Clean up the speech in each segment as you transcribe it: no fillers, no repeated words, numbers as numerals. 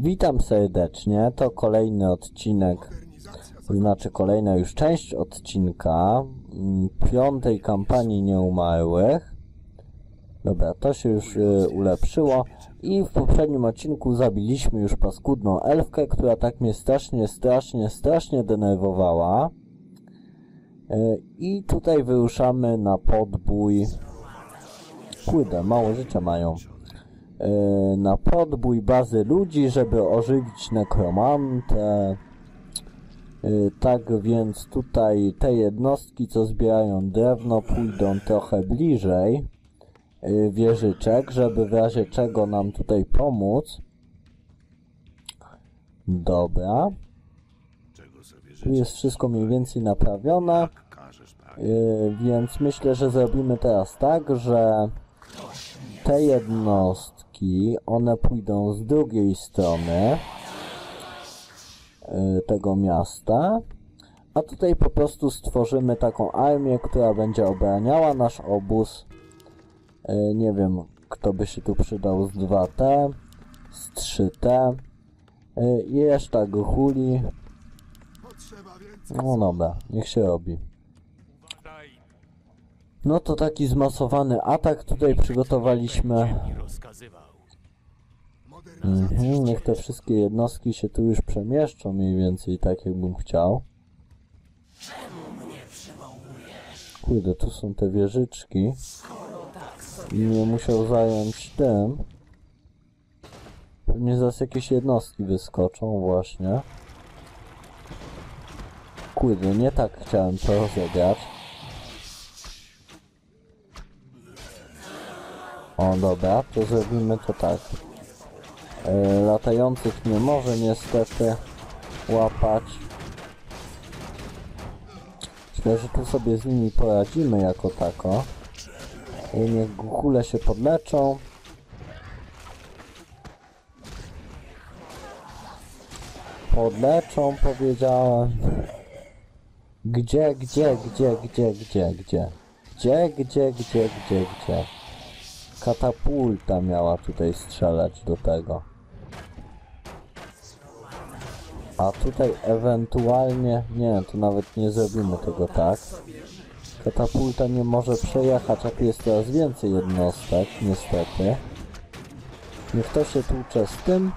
Witam serdecznie, to kolejny odcinek, to znaczy kolejna już część odcinka 5. kampanii Nieumarłych. Dobra, to się już ulepszyło i w poprzednim odcinku zabiliśmy już paskudną elfkę, która tak mnie strasznie denerwowała. I tutaj wyruszamy na podbój. Kurde, mało życia mają. Na podbój bazy ludzi, żeby ożywić nekromantę. Tak więc tutaj te jednostki, co zbierają drewno, pójdą trochę bliżej wieżyczek, żeby w razie czego nam tutaj pomóc. Dobra. Tu jest wszystko mniej więcej naprawione, więc myślę, że zrobimy teraz tak, że te jednostki, one pójdą z drugiej strony tego miasta, a tutaj po prostu stworzymy taką armię, która będzie obraniała nasz obóz. Nie wiem, kto by się tu przydał z 2T, z 3T i reszta gruchuli. No dobra, niech się robi. No to taki zmasowany atak tutaj przygotowaliśmy. Niech te wszystkie jednostki się tu już przemieszczą mniej więcej, tak jakbym chciał. Kurde, tu są te wieżyczki. I nie musiał zająć tym. Pewnie zaraz jakieś jednostki wyskoczą właśnie. Kurde, nie tak chciałem to rozegrać. O dobra, to zrobimy to tak. Latających nie może niestety łapać. Myślę, że tu sobie z nimi poradzimy jako tako. Niech głuchule się podleczą. Podleczą, powiedziałem. Gdzie? Katapulta miała tutaj strzelać do tego. A tutaj ewentualnie... Nie, tu nawet nie zrobimy tego tak. Katapulta nie może przejechać, a tu jest coraz więcej jednostek, niestety. Niech to się tłucze z tym.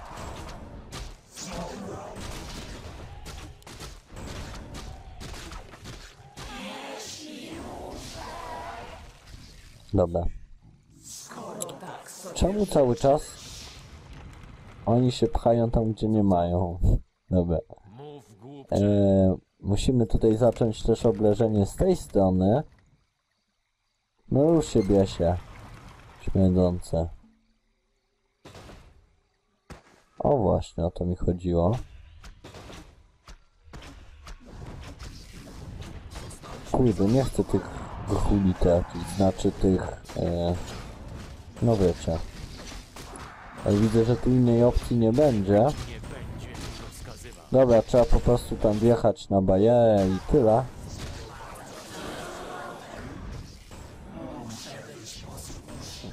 Dobra. Czemu cały czas oni się pchają tam, gdzie nie mają? Dobra. Musimy tutaj zacząć też obleżenie z tej strony. No już się biesie. Śmierdzące. O właśnie, o to mi chodziło. Kurde, nie chcę tych gruchuli trafić, znaczy tych... No wiecie. Ale widzę, że tu innej opcji nie będzie. Dobra, trzeba po prostu tam wjechać na barierę i tyle.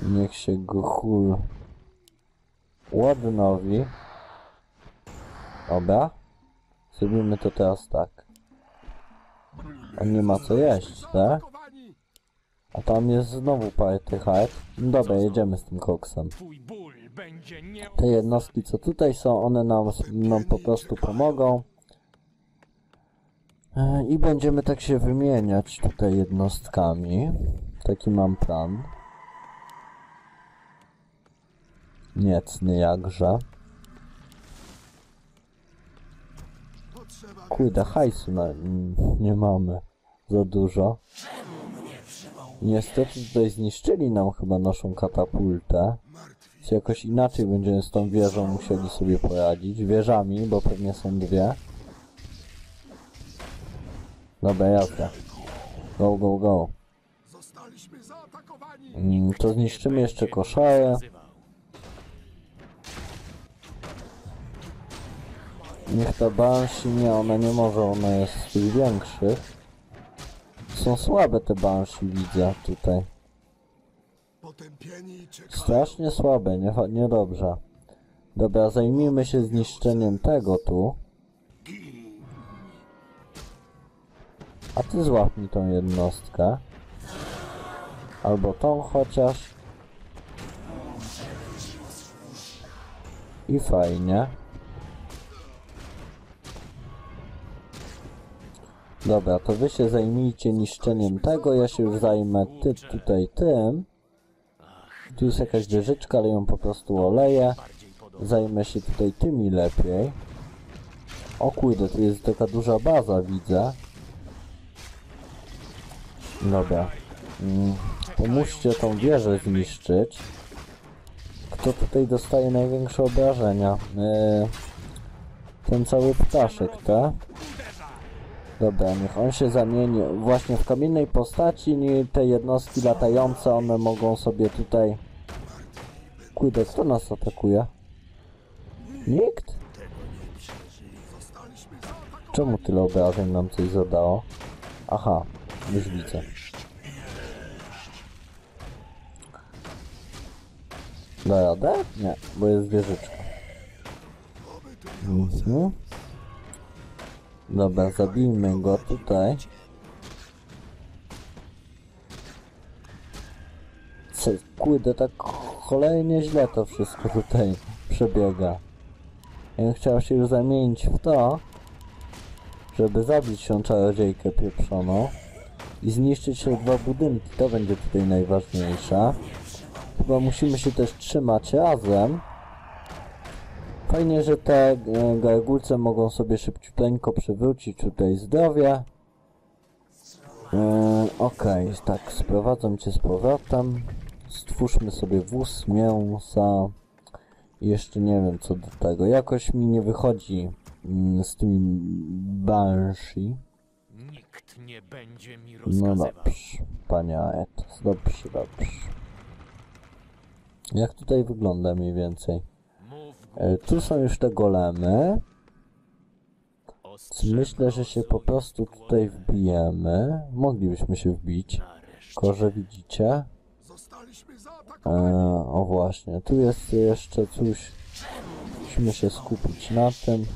Niech się gruchul ładnowi. Dobra. Zrobimy to teraz tak. On nie ma co jeść, tak? A tam jest znowu party hard. No dobra, jedziemy z tym koksem. Te jednostki, co tutaj są, one nam po prostu pomogą. I będziemy tak się wymieniać tutaj jednostkami. Taki mam plan. Niecny jakże. Kurde, hajsu nie mamy za dużo. Niestety tutaj zniszczyli nam chyba naszą katapultę. Więc jakoś inaczej będziemy z tą wieżą musieli sobie poradzić. Wieżami, bo pewnie są dwie. Dobra, jazda. Go, go, go. To zniszczymy jeszcze koszary. Niech ta banshee, nie, ona nie może, ona jest z tych większych. Są słabe te banshee, widzę tutaj. Strasznie słabe, niedobrze. Dobra, zajmijmy się zniszczeniem tego tu. A ty złap mi tą jednostkę. Albo tą chociaż. I fajnie. Dobra, to wy się zajmijcie niszczeniem tego, ja się już zajmę tym. Tu jest jakaś wieżyczka, ale ją po prostu oleję. Zajmę się tutaj tymi lepiej. O kurde, tu jest taka duża baza, widzę. Dobra. Pomóżcie tą wieżę zniszczyć. Kto tutaj dostaje największe obrażenia? Ten cały ptaszek, tak? Dobra, niech on się zamieni właśnie w kamiennej postaci. Te jednostki latające, one mogą sobie tutaj... Kurde, kto nas atakuje? Nikt? Czemu tyle obrażeń nam coś zadało? Aha, już widzę. Da radę? Nie, bo jest wieżyczka. Dobra, zabijmy go tutaj. Kurde, tak kolejnie źle to wszystko tutaj przebiega. Ja bym chciał się już zamienić w to, żeby zabić tą czarodziejkę pieprzoną i zniszczyć te dwa budynki. To będzie tutaj najważniejsze. Chyba musimy się też trzymać razem. Fajnie, że te gargulce mogą sobie szybciuteńko przywrócić tutaj zdrowie. Okej, tak, sprowadzam cię z powrotem. Stwórzmy sobie wóz mięsa. Jeszcze nie wiem co do tego. Jakoś mi nie wychodzi z tymi Banshee. Nikt nie będzie mi rozkazywał. No dobrze, panie Arthas, dobrze, dobrze. Jak tutaj wygląda mniej więcej? Tu są już te golemy. Myślę, że się po prostu tutaj wbijemy. Moglibyśmy się wbić. Tylko, że widzicie. O właśnie, tu jest jeszcze coś. Musimy się skupić na tym.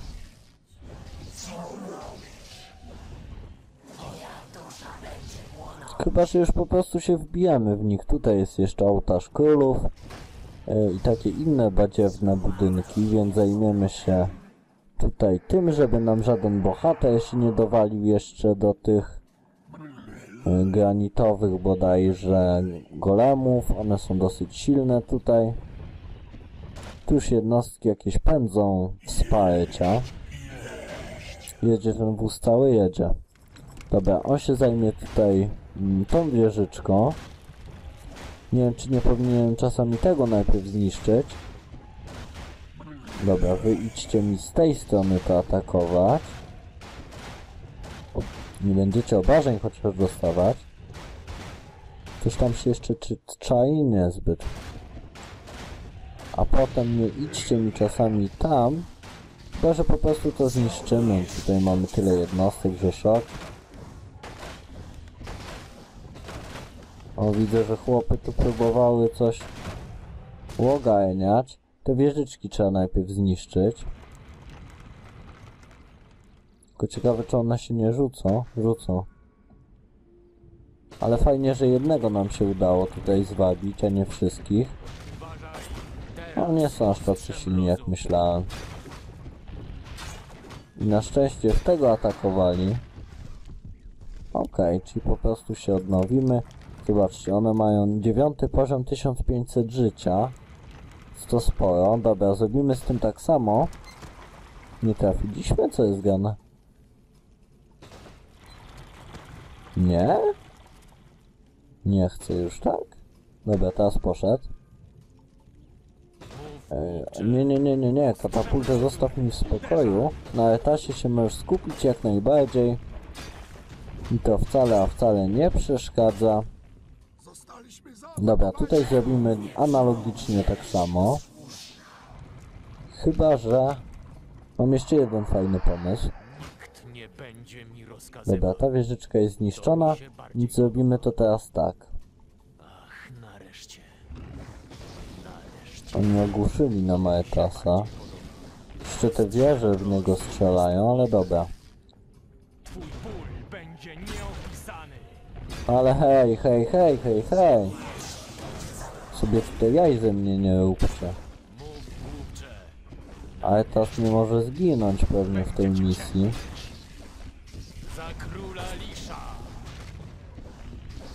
Chyba, że już po prostu się wbijamy w nich. Tutaj jest jeszcze ołtarz królów i takie inne badziewne budynki, więc zajmiemy się tutaj tym, żeby nam żaden bohater się nie dowalił jeszcze do tych granitowych bodajże golemów. One są dosyć silne tutaj. Tu już jednostki jakieś pędzą wsparcia. Jedzie ten wóz, cały jedzie. Dobra, on się zajmie tutaj tą wieżyczką. Nie wiem, czy nie powinienem czasami tego najpierw zniszczyć. Dobra, wy idźcie mi z tej strony to atakować. Nie będziecie obrażeń chociaż dostawać. Coś tam się jeszcze czai niezbyt. A potem nie idźcie mi czasami tam. Chyba, że po prostu to zniszczymy. Tutaj mamy tyle jednostek, że szok. O, widzę, że chłopy tu próbowały coś uogarniać. Te wieżyczki trzeba najpierw zniszczyć. Tylko ciekawe, czy one się nie rzucą. Rzucą. Ale fajnie, że jednego nam się udało tutaj zwabić, a nie wszystkich. No, nie są aż tacy silni, jak myślałem. I na szczęście w tego atakowali. Okej, czyli po prostu się odnowimy. Zobaczcie, one mają 9 poziom, 1500 życia. To sporo. Dobra, zrobimy z tym tak samo. Nie trafiliśmy? Co jest grane? Nie? Nie chcę już, tak? Dobra, teraz poszedł. Nie, katapultę zostaw mi w spokoju. Na Arthasie się możesz skupić jak najbardziej. I to wcale, a wcale nie przeszkadza. Dobra, tutaj zrobimy analogicznie tak samo. Chyba, że... Mam jeszcze jeden fajny pomysł. Dobra, ta wieżyczka jest zniszczona. Nic, zrobimy to teraz tak. Oni ogłuszyli na Maetasa. Jeszcze te wieże w niego strzelają, ale dobra. Ale hej, hej, hej, hej, hej! Sobie tutaj jaj ze mnie nie róbcie. Ale teraz nie może zginąć pewnie w tej misji.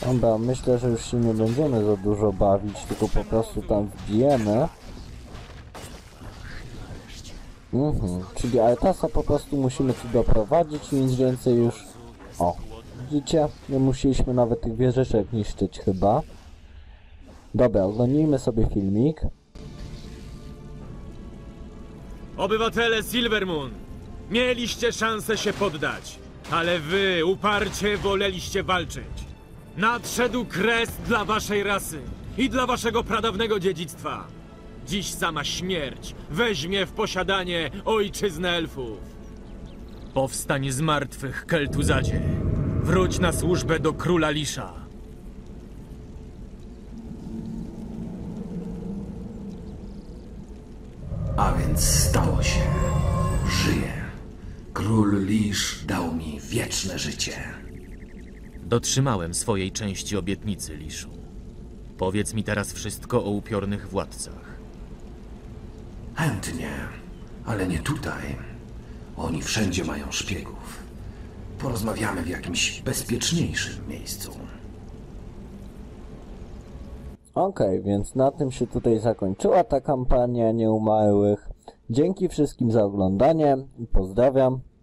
Dobra, myślę, że już się nie będziemy za dużo bawić, tylko po prostu tam wbijemy. Czyli Arthasa po prostu musimy tu doprowadzić i nic więcej już... O, widzicie? Nie musieliśmy nawet tych wieżyczek niszczyć chyba. Dobra, oglądnijmy sobie filmik. Obywatele Silvermoon, mieliście szansę się poddać, ale wy uparcie woleliście walczyć. Nadszedł kres dla waszej rasy i dla waszego pradawnego dziedzictwa. Dziś sama śmierć weźmie w posiadanie ojczyznę elfów. Powstań z martwych, Kel'Thuzadzie. Wróć na służbę do króla Lisha. A więc stało się. Żyję. Król Lish dał mi wieczne życie. Dotrzymałem swojej części obietnicy, Lishu. Powiedz mi teraz wszystko o upiornych władcach. Chętnie, ale nie tutaj. Oni wszędzie mają szpiegów. Porozmawiamy w jakimś bezpieczniejszym miejscu. Okej, więc na tym się tutaj zakończyła ta kampania nieumarłych. Dzięki wszystkim za oglądanie i pozdrawiam.